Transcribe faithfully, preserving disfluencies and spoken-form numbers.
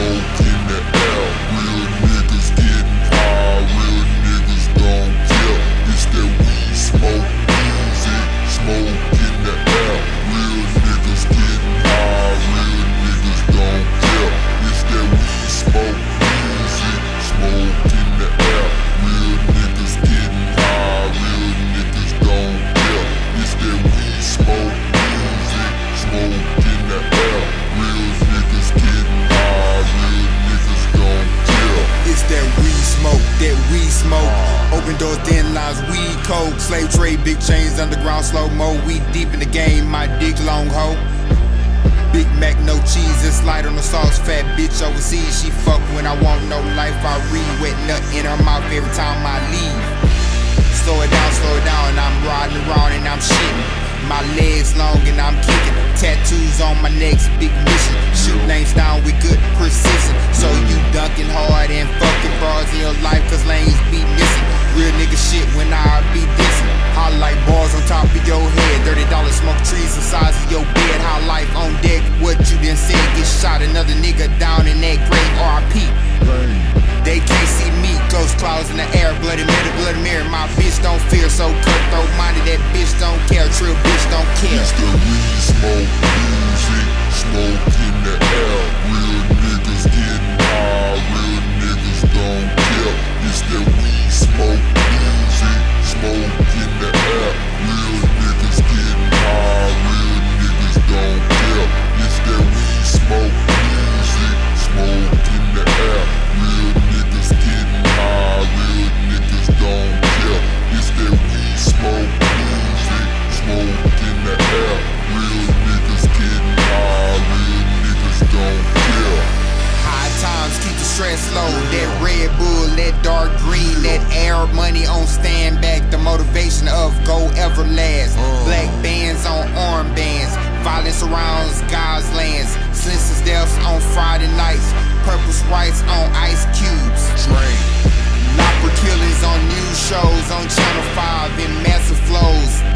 smoke in the air. Real niggas getting high, real niggas don't care. It's that weed smoke music, smoke in the air. Real niggas getting high, real niggas don't care. It's that weed smoke music, smoke in the air. Real niggas getting high, real niggas don't care. It's that weed smoke music, smoke in the air. Real niggas getting high, real niggas don't care. It's that weed smoke, that weed smoke. Open doors, thin lines, weed coke. Slave trade, big chains, underground, slow-mo. We deep in the game, my dick long hoe. Big Mac, no cheese, it's light on the sauce. Fat bitch overseas, she fuck when I want no life. I read wet nut in her mouth every time I leave. Slow it down, slow it down, I'm riding around and I'm shitting. My legs long and I'm kicking. Tattoos on my necks, big mission. Shoot lanes down with good precision. So you dunking hard and fucking bars in your life, cause lanes be missing. Real nigga shit when I be dissing. High like bars on top of your head. Thirty dollars smoke trees the size of your bed. High life on deck, what you done said. Get shot, another nigga down in that grave. R I P They can't see me, ghost clouds in the air. Bloody Mary, Bloody Mary, my bitch don't fear. So cutthroat minded, that bitch don't care. Trill bitch don't care. It's the weed smoke music, smoke in the air. Real niggas getting high, real niggas don't care. It's the weed smoke music, smoke in the air. Real niggas getting high, real niggas don't care. It's the weed smoke music, smoke in the air. Real niggas getting high, real niggas don't care. It's that weed smoke music, smoke in the air. Real niggas getting high, real niggas don't care. High times keep the stress low. That Red Bull, that dark green, that air money on stand back. The motivation of go everlast. Black bands on armbands. Violence around God's lands. Senseless deaths on Friday nights. Purple sprites on ice cubes. Drain. Lopper killings on news shows on Channel five in massive flows.